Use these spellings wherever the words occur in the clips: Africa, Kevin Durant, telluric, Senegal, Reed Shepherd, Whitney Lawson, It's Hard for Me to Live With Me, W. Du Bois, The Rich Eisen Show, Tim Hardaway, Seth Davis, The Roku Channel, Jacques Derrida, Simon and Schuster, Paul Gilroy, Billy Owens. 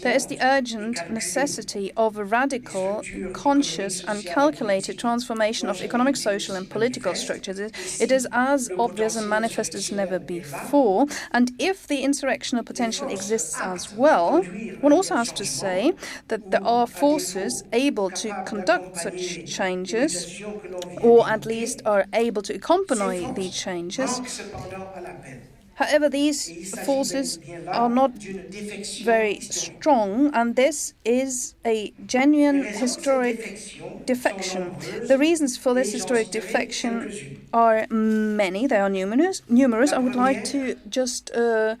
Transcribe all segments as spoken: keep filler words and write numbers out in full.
There is the urgent necessity of a radical, conscious and calculated transformation of economic, social and political structures. It is as obvious and manifest as never before, and if the insurrectional potential exists as well, one also has to say that there are forces able to conduct such changes, or at least are able to accompany these changes. However, these forces are not very strong, and this is a genuine historic defection. The reasons for this historic defection are many, they are numerous. Numerous. I would like to just uh,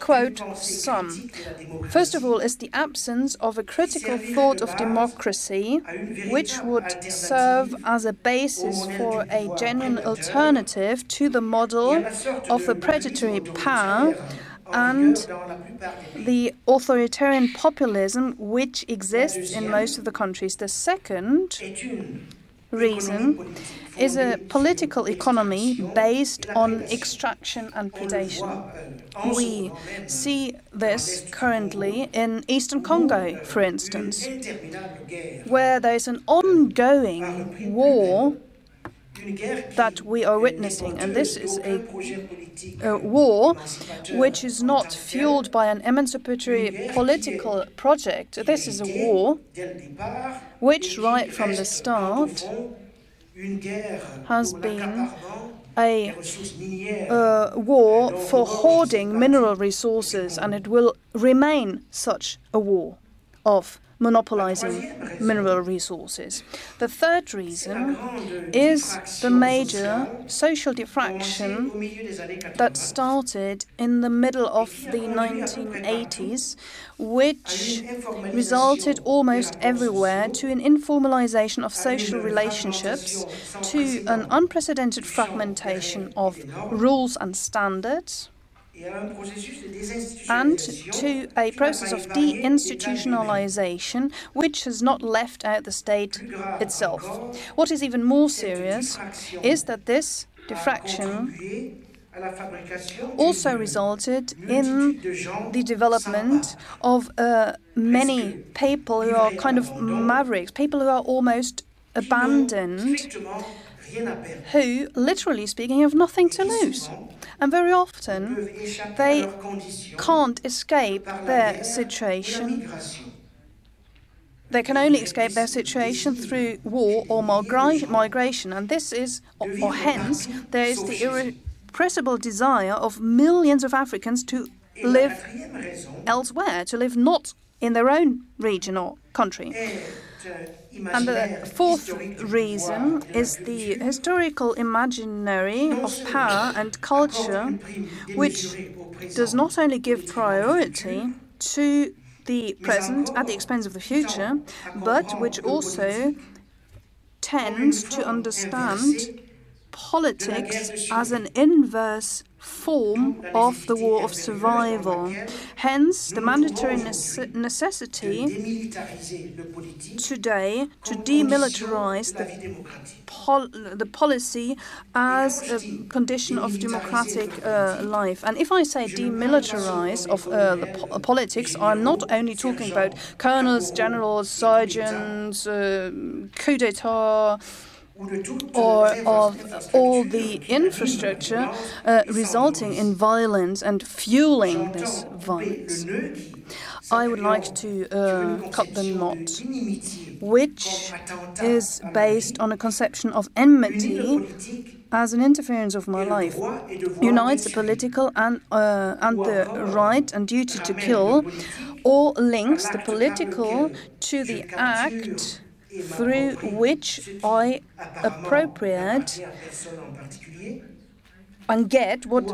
quote some. First of all is the absence of a critical thought of democracy, which would serve as a basis for a genuine alternative to the model of the predatory power and the authoritarian populism which exists in most of the countries. The second reason is a political economy based on extraction and predation. We see this currently in Eastern Congo, for instance, where there is an ongoing war that we are witnessing, and this is a, a war which is not fueled by an emancipatory political project. This is a war which, right from the start, has been a uh, war for hoarding mineral resources, and it will remain such a war of monopolizing mineral resources. The third reason is the major social diffraction that started in the middle of the nineteen eighties, which resulted almost everywhere to an informalization of social relationships, to an unprecedented fragmentation of rules and standards, and to a process of deinstitutionalization which has not left out the state itself. What is even more serious is that this diffraction also resulted in the development of uh, many people who are kind of mavericks, people who are almost abandoned, who, literally speaking, have nothing to lose. And very often, they can't escape their situation. They can only escape their situation through war or migra migration. And this is, or, or hence, there is the irrepressible desire of millions of Africans to live elsewhere, to live not in their own region or country. And the fourth reason is the historical imaginary of power and culture, which does not only give priority to the present at the expense of the future, but which also tends to understand politics as an inverse form of the war of survival. Hence, the mandatory nece necessity today to demilitarize the, pol the policy as a condition of democratic uh, life. And if I say demilitarize of uh, the po politics, I'm not only talking about colonels, generals, sergeants, uh, coup d'etat, or of all the infrastructure uh, resulting in violence and fueling this violence. I would like to uh, cut the knot, which is based on a conception of enmity as an interference of my life, unites the political and, uh, and the right and duty to kill, or links the political to the act through which I appropriate and get what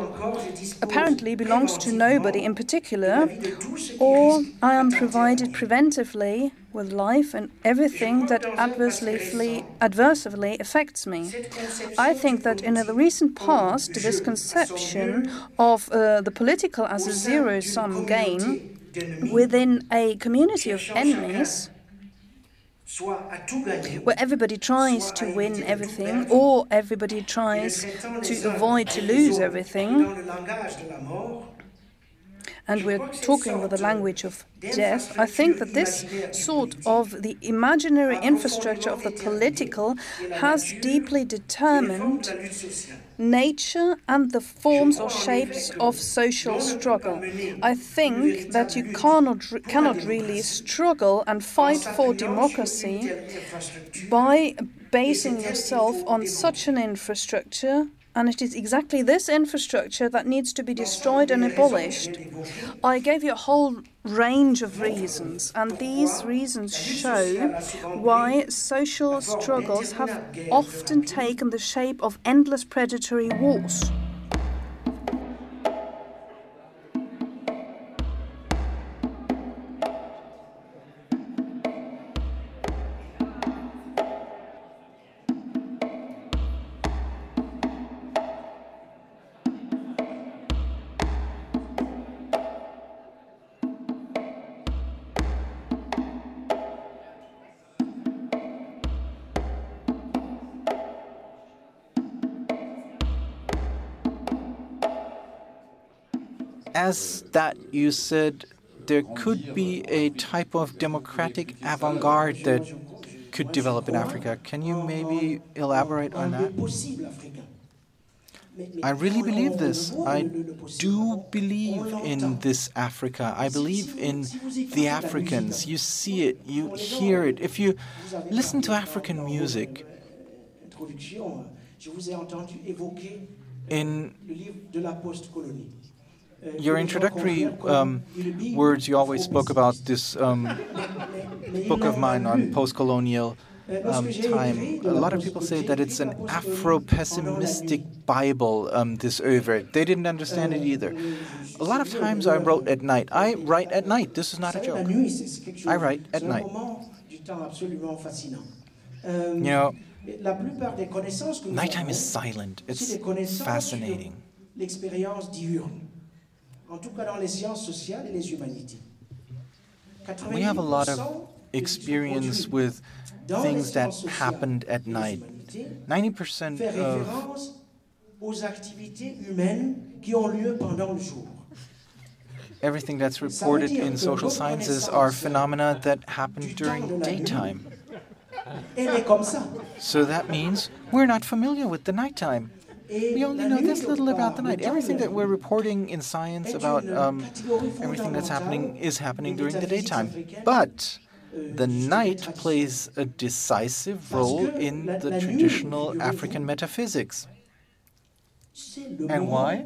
apparently belongs to nobody in particular, or I am provided preventively with life and everything that adversely, adversely affects me. I think that in the recent past, this conception of uh, the political as a zero-sum game within a community of enemies where everybody tries to win everything, or everybody tries to avoid to lose everything, and we're talking with the language of death, I think that this sort of the imaginary infrastructure of the political has deeply determined nature and the forms or shapes of social struggle. I think that you cannot, cannot really struggle and fight for democracy by basing yourself on such an infrastructure. And it is exactly this infrastructure that needs to be destroyed and abolished. I gave you a whole range of reasons, and these reasons show why social struggles have often taken the shape of endless predatory wars. As that you said, there could be a type of democratic avant-garde that could develop in Africa. Can you maybe elaborate on that? I really believe this. I do believe in this Africa. I believe in the Africans. You see it, you hear it. If you listen to African music, in your introductory um, words, you always spoke about this um, book of mine on post-colonial um, time. A lot of people say that it's an Afro-pessimistic Bible, um, this oeuvre. They didn't understand it either. A lot of times I wrote at night. I write at night. This is not a joke. I write at night. You know, nighttime is silent. It's fascinating. We have a lot of experience with things that happened at night. ninety percent of everything that's reported in social sciences are phenomena that happen during daytime. So that means we're not familiar with the nighttime. We only know this little about the night. Everything that we're reporting in science about um, everything that's happening is happening during the daytime. But the night plays a decisive role in the traditional African metaphysics. And why?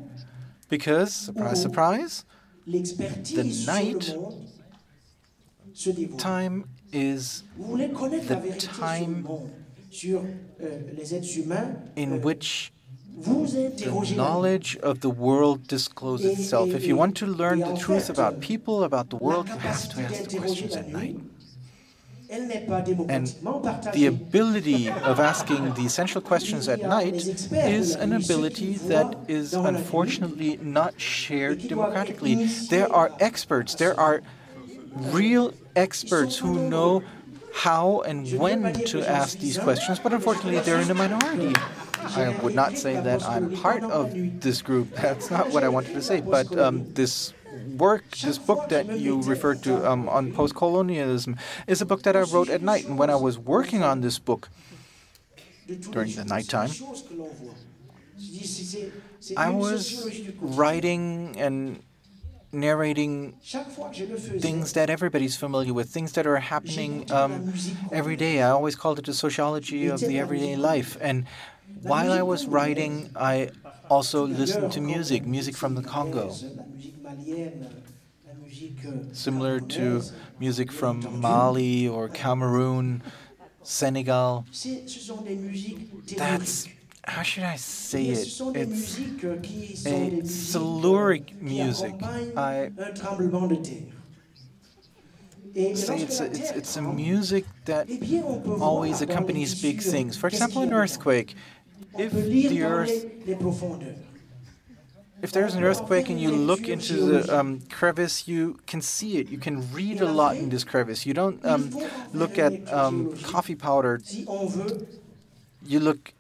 Because, surprise, surprise, the night time is the time in which the knowledge of the world discloses itself. If you want to learn the truth about people, about the world, you have to ask the questions at night. And the ability of asking the essential questions at night is an ability that is unfortunately not shared democratically. There are experts, there are real experts who know how and when to ask these questions, but unfortunately they're in a minority. I would not say that I'm part of this group. That's not what I wanted to say. But um, this work, this book that you referred to um, on post-colonialism is a book that I wrote at night. And when I was working on this book during the nighttime, I was writing and narrating things that everybody's familiar with, things that are happening um, every day. I always called it the sociology of the everyday life. And while I was writing, I also listened to music, music from the Congo, similar to music from Mali or Cameroon, Senegal. That's, how should I say it? It's a telluric music. I say it's a, it's, it's a music that always accompanies big things. For example, an earthquake. If the earth, If there's an earthquake and you look into the um, crevice, you can see it. You can read a lot in this crevice. You don't um, look at um, coffee powder. You look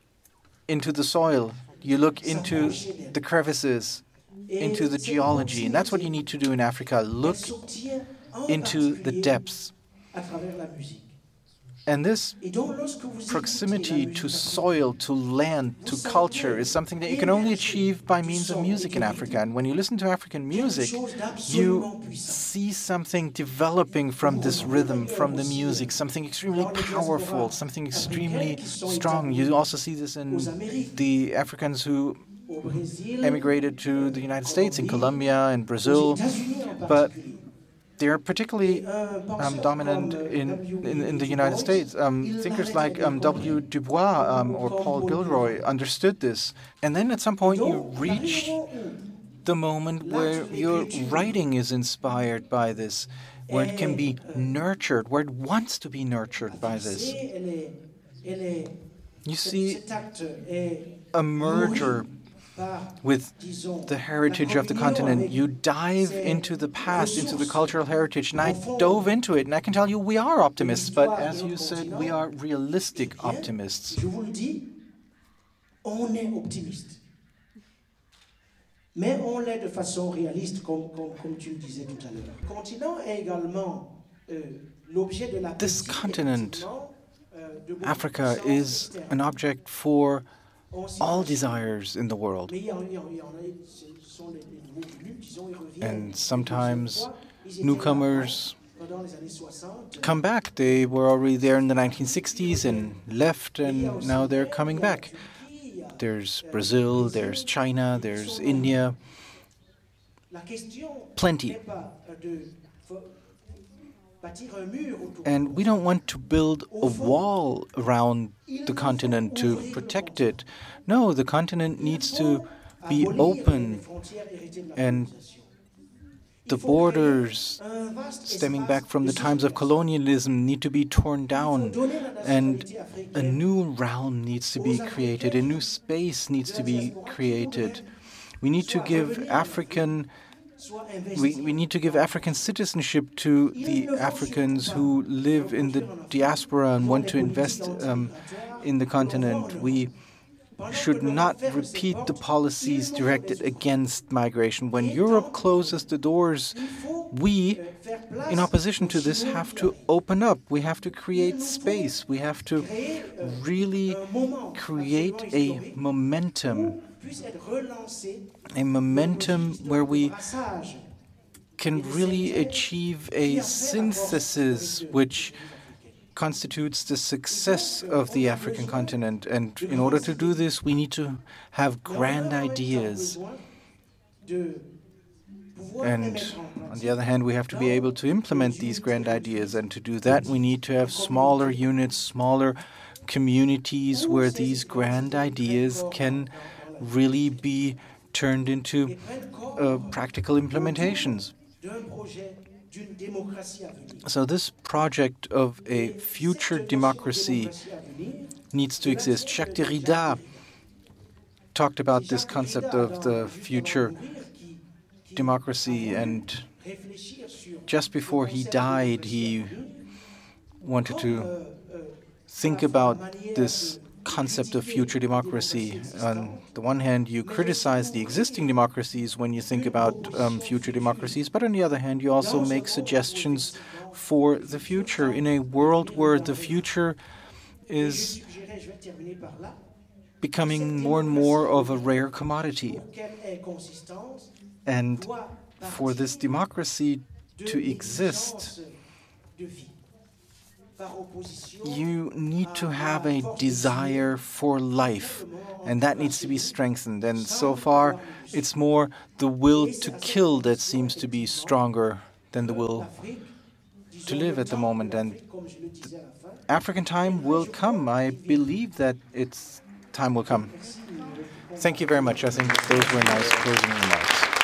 into the soil. You look into the crevices, into the geology. And that's what you need to do in Africa. Look into the depths. And this proximity to soil, to land, to culture is something that you can only achieve by means of music in Africa. And when you listen to African music, you see something developing from this rhythm, from the music, something extremely powerful, something extremely strong. You also see this in the Africans who emigrated to the United States, in Colombia, in Brazil, but they are particularly um, dominant in, in, in the United States. Um, thinkers like um, W. Du Bois um, or Paul Gilroy understood this. And then at some point you reach the moment where your writing is inspired by this, where it can be nurtured, where it wants to be nurtured by this. You see a merger with the heritage of the continent. You dive into the past, into the cultural heritage, and I dove into it, and I can tell you we are optimists, but as you said, we are realistic optimists. This continent, Africa, is an object for all desires in the world. And sometimes newcomers come back. They were already there in the nineteen sixties and left, and now they're coming back. There's Brazil, there's China, there's India. Plenty. And we don't want to build a wall around the continent to protect it. No, the continent needs to be open, and the borders stemming back from the times of colonialism need to be torn down, and a new realm needs to be created, a new space needs to be created. We need to give African We, we need to give African citizenship to the Africans who live in the diaspora and want to invest um, in the continent. We should not repeat the policies directed against migration. When Europe closes the doors, we, in opposition to this, have to open up. We have to create space. We have to really create a momentum. A momentum where we can really achieve a synthesis which constitutes the success of the African continent. And in order to do this, we need to have grand ideas. And on the other hand, we have to be able to implement these grand ideas. And to do that, we need to have smaller units, smaller communities where these grand ideas can really be turned into uh, practical implementations. So this project of a future democracy needs to exist. Jacques Derrida talked about this concept of the future democracy, and just before he died, he wanted to think about this concept of future democracy. On the one hand, you criticize the existing democracies when you think about um, future democracies, but on the other hand, you also make suggestions for the future. In a world where the future is becoming more and more of a rare commodity. And for this democracy to exist, you need to have a desire for life, and that needs to be strengthened. And so far, it's more the will to kill that seems to be stronger than the will to live at the moment. And the African time will come. I believe that its time will come. Thank you very much. I think those were nice closing remarks.